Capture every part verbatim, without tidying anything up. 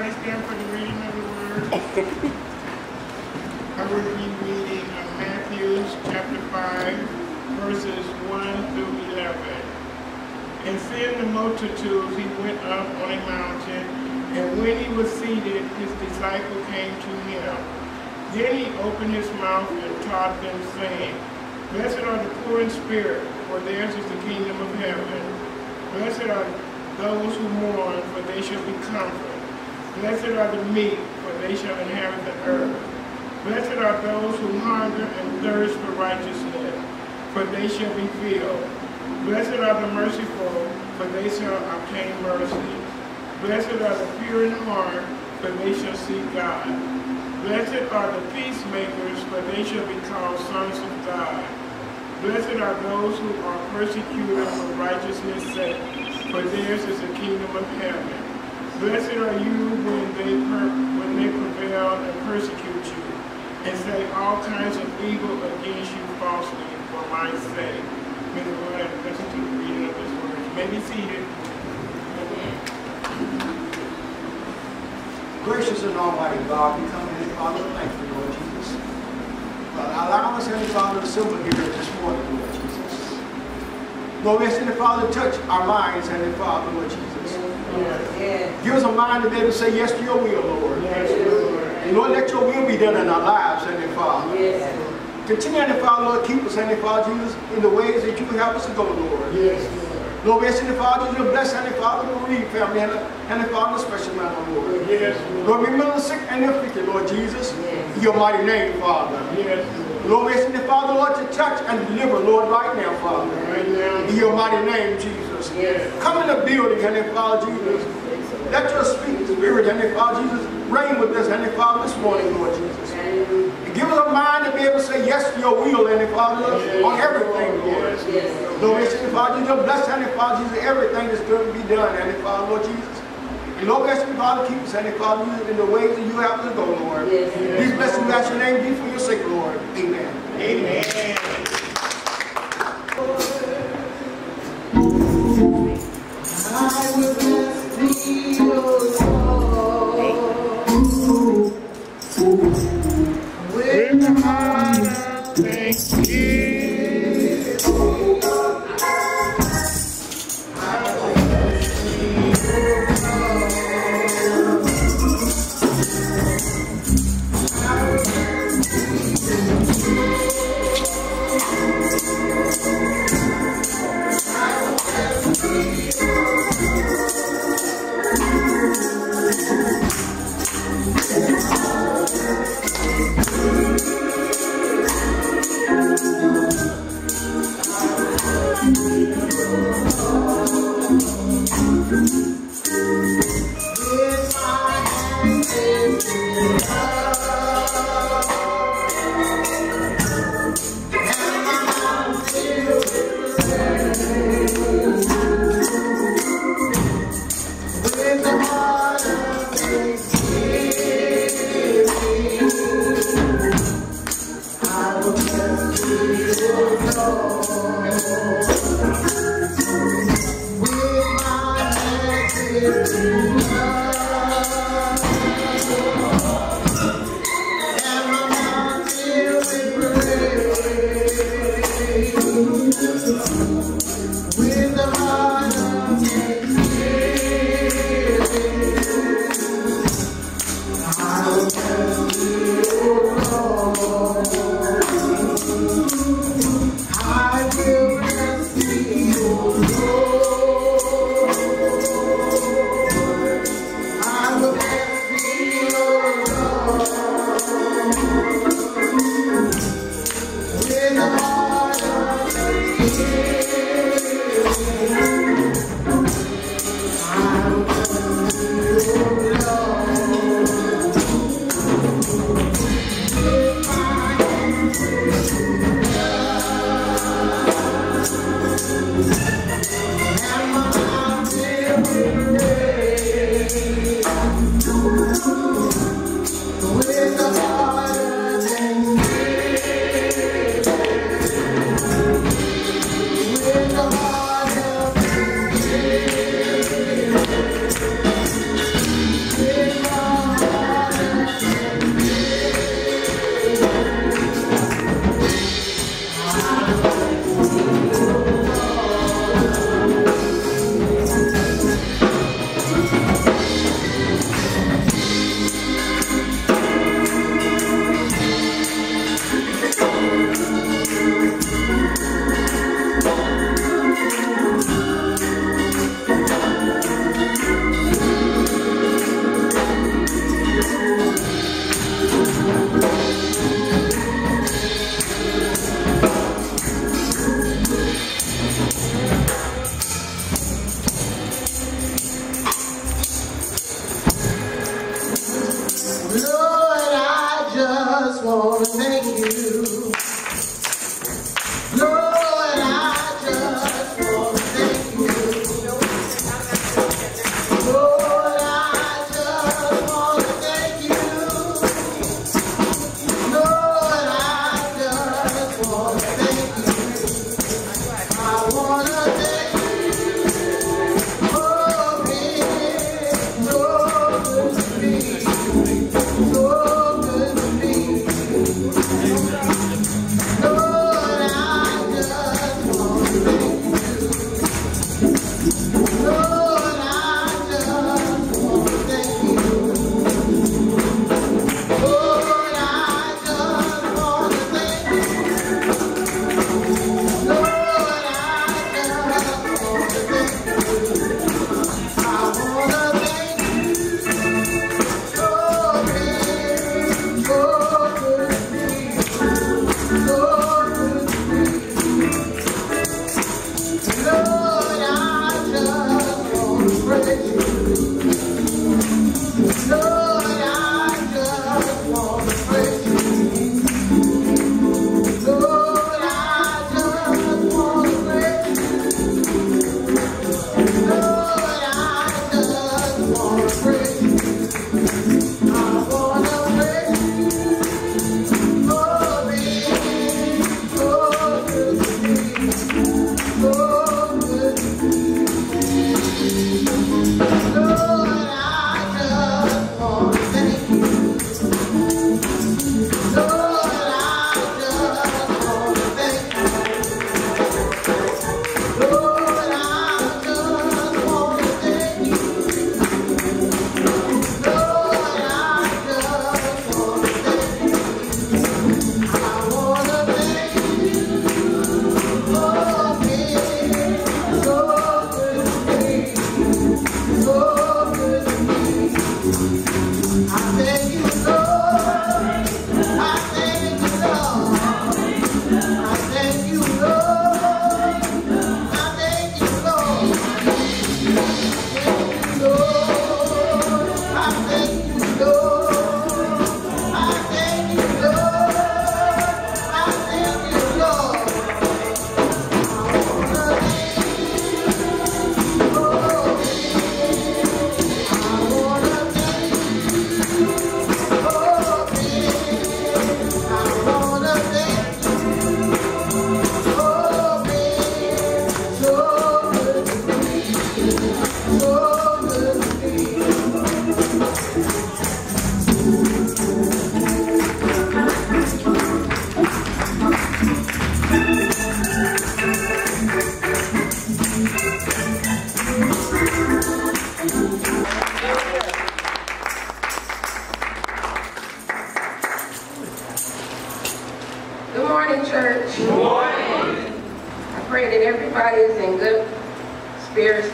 everybody stand for the reading of the word. I will be reading Matthew chapter five, verses one through eleven. And seeing the multitudes, he went up on a mountain, and when he was seated, his disciples came to him. Then he opened his mouth and taught them, saying, Blessed are the poor in spirit, for theirs is the kingdom of heaven. Blessed are those who mourn, for they shall be comforted. Blessed are the meek, for they shall inherit the earth. Blessed are those who hunger and thirst for righteousness, for they shall be filled. Blessed are the merciful, for they shall obtain mercy. Blessed are the pure in heart, for they shall see God. Blessed are the peacemakers, for they shall be called sons of God. Blessed are those who are persecuted for righteousness' sake, for theirs is the kingdom of heaven. Blessed are you when they per when they prevail and persecute you, and say all kinds of evil against you falsely for my sake. May the Lord have blessed you the reading of his word. You may be seated. Gracious and almighty God, we come to you, Father, thank you, Lord Jesus. Uh, allow us, Heavenly Father, to assemble here this morning, Lord Jesus. Lord, we ask you, Father, touch our minds, Heavenly Father, Lord Jesus. Yes. Yes. Give us a mind to be able to say yes to your will, Lord. Yes, Lord. And Lord, let your will be done in our lives, Heavenly Father. Yes. Continue, Heavenly Father, Lord, keep us, Heavenly Father, Jesus, in the ways that you help us to go, Lord. Yes, Lord. Lord, we ask you, Father, to bless, Heavenly Father, the bereaved family, and the Father, special man, Lord. Yes, Lord. Lord, remember the sick and the afflicted, Lord Jesus. Yes. In your mighty name, Father. Yes, Lord. Lord, we ask the Father, Lord, to touch and deliver, Lord, right now, Father. Right now. In your mighty name, Jesus. Yes. Come in the building, Heavenly Father, Jesus. Yes. Let your speak, Spirit, Heavenly Father, Jesus, reign with us, Heavenly Father, this morning, Lord Jesus. Yes. Give us a mind to be able to say yes to your will, Heavenly Father, yes, on everything, Lord. Yes. Yes. Lord, we ask the Father, Jesus, bless, Heavenly Father, Jesus, everything that's going to be done, Heavenly Father, Lord Jesus. And Lord, we ask you, Father, keep us, Heavenly Father, in the ways that you have to go, Lord. Yes. Yes. These blessings that your name be for your sake, Lord. Amen. Amen. I will bless thee, O Lord, with the heart of thanksgiving. We're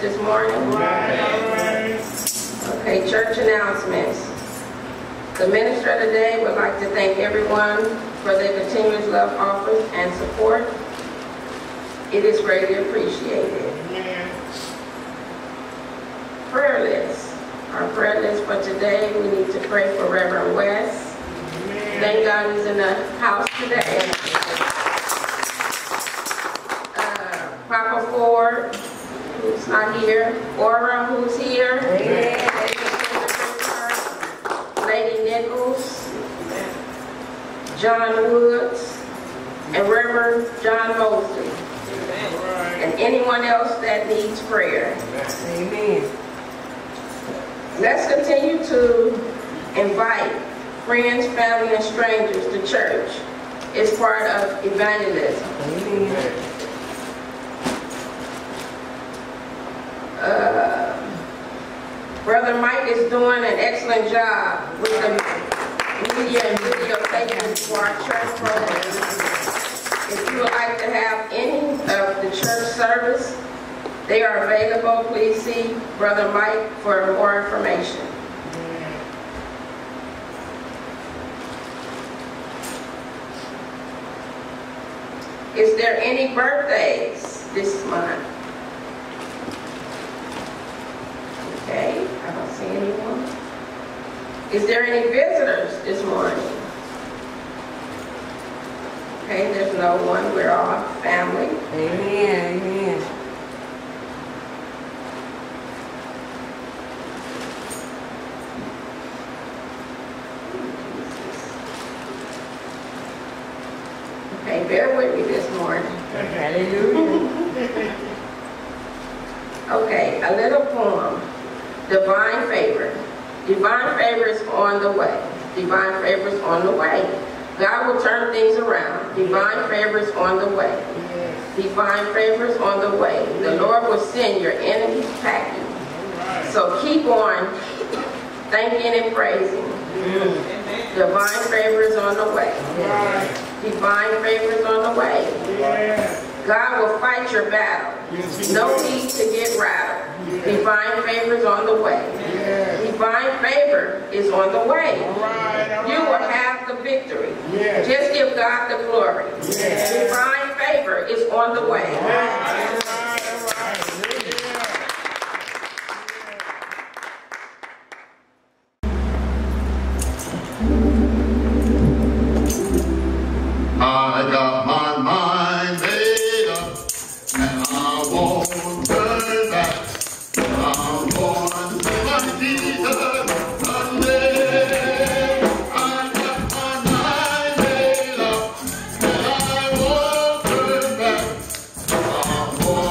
church this morning? Amen. Okay, church announcements. The minister today would like to thank everyone for their continuous love offering and support. It is greatly appreciated. Amen. Prayer list. Our prayer list for today, we need to pray for Reverend West. Amen. Thank God he's in the house today. Uh, Papa Ford, who's not here. Oram, who's here. Amen. Lady Nichols. John Woods. And Reverend John Mosley. And anyone else that needs prayer. Amen. Let's continue to invite friends, family, and strangers to church. It's part of evangelism. Amen. Uh, Brother Mike is doing an excellent job with the media and video statements for our church program. If you would like to have any of the church service, they are available. Please see Brother Mike for more information. Is there any birthdays this month? Okay, I don't see anyone. Is there any visitors this morning? Okay, there's no one. We're all family. Amen, amen. Bear with me this morning. Hallelujah. Okay, a little poem. Divine Favor. Divine favor is on the way. Divine favor is on the way. God will turn things around. Divine favor is on the way. Divine favor is on the way. The Lord will send your enemies packing. So keep on thanking and praising. Divine favor is on the way. Divine favor is on the way. Yeah. God will fight your battle. Yes, no need to get rattled. Yeah. Divine favor is on the way. Yeah. Divine favor is on the way. All right, all right. You will have the victory. Yeah. Just give God the glory. Yeah. Divine favor is on the way. All right, all right, all right. Yeah. Yeah. I got my mind made up, and I won't turn back. I'm going to my Jesus someday. I got my mind made up, and I won't turn back. I'm going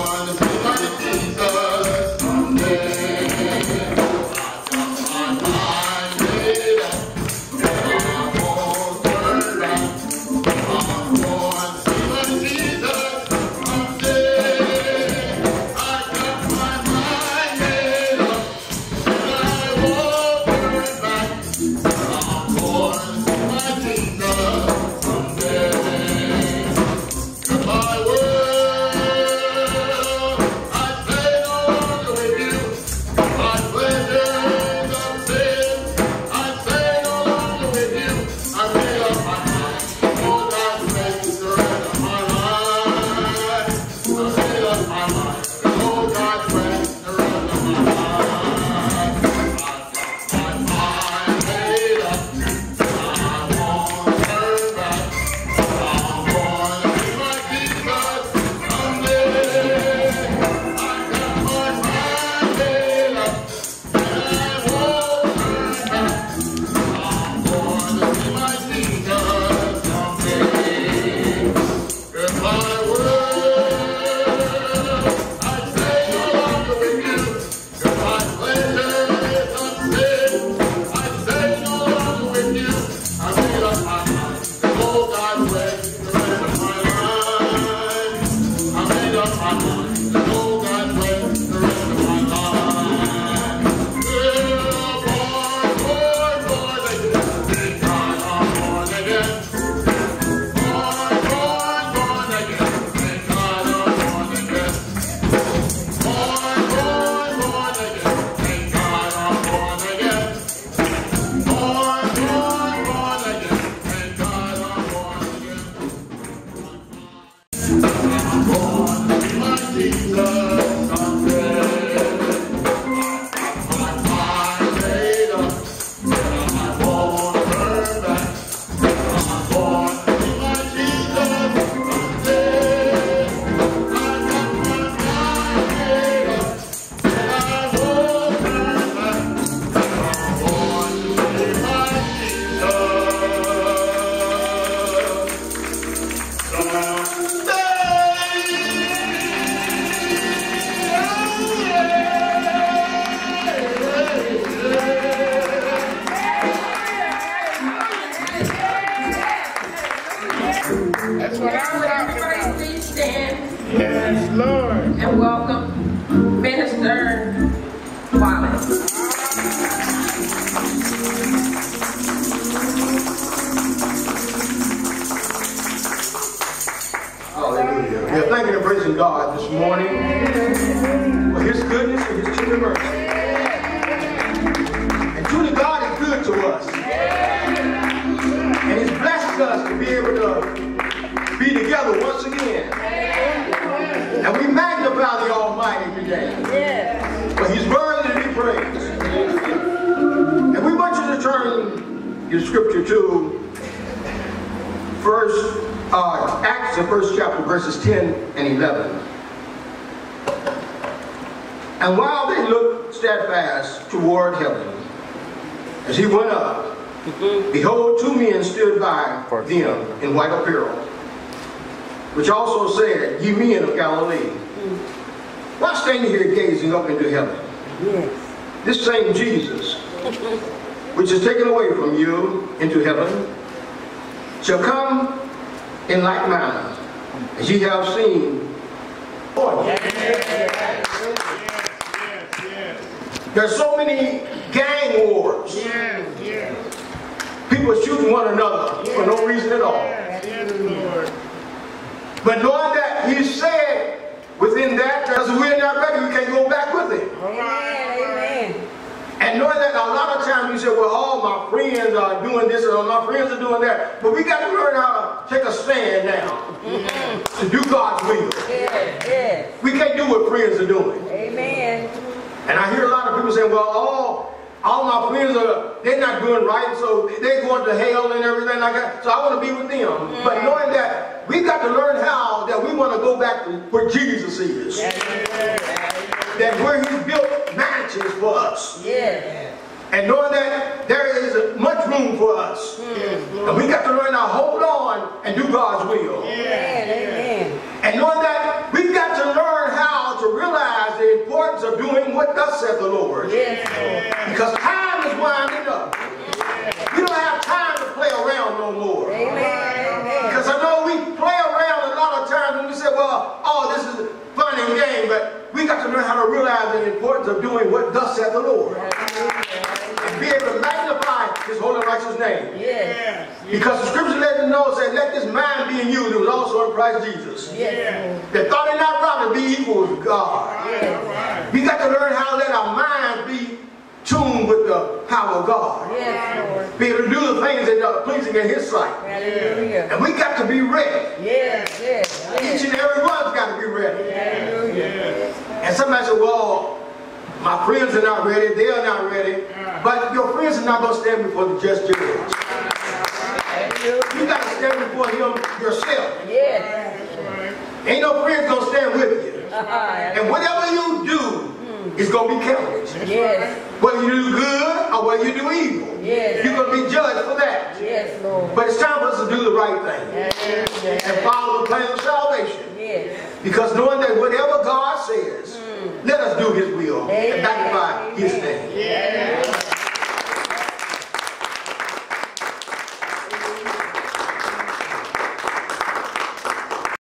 in Scripture to first, uh, Acts, the first chapter, verses ten and eleven. And while they looked steadfast toward heaven, as he went up, behold, two men stood by them in white apparel, which also said, Ye men of Galilee, why stand here gazing up into heaven? Yes. This same Jesus, which is taken away from you into heaven, shall come in like manner as ye have seen. Oh, yes, yes, yes, yes. There's so many gang wars. Yes, yes. People shooting one another, yes, for no reason at all. Yes, yes, Lord. But knowing that he said, within that, because we're not ready, we can't go back with it. Amen. And knowing that a lot of times we say, well, all my friends are doing this and all my friends are doing that. But we got to learn how to take a stand now, mm-hmm, to do God's will. Yes, yes. We can't do what friends are doing. Amen. And I hear a lot of people saying, well, all, all my friends are, they're not doing right, so they're going to hell and everything like that. So I want to be with them. Mm-hmm. But knowing that, we got to learn how that we want to go back to where Jesus is. Yes. That where he built mansions for us. Yes. And knowing that there is much room for us. Yes. And we got to learn how to hold on and do God's will. Yes. And knowing that we got to learn how to realize the importance of doing what thus said the Lord. Yes. Because time is winding up. Yes. We don't have time to play around no more. Because I know we play around a lot of times when we say, well, oh, this is a fun and game, but we got to learn how to realize the importance of doing what thus saith the Lord. Yes. And be able to magnify his holy and righteous name. Yes. Because the scripture let us know, said, let this mind be in you that was also in Christ Jesus. Yes. That thought it not right to be equal to God. Yes. We got to learn how to let our minds be tuned with the power of God. Yes. Be able to do the things that are pleasing in his sight. Yes. And we got to be ready. Yes. Yes. Each and every one's got to be ready. Yes. Yes. And somebody said, well, my friends are not ready, they are not ready. Yes. But your friends are not going to stand before the just judge. Yes. You got to stand before him yourself. Yes. Ain't no friends going to stand with you. Uh-huh. And whatever you do, it's going to be counted. Yes. Whether you do good or whether you do evil. Yes. You're going to be judged for that. Yes, Lord. But it's time for us to do the right thing. Yes. Yes. And follow the plan of salvation. Yes. Because knowing that whatever God says, mm, let us do his will. Amen. And magnify his name. Yes.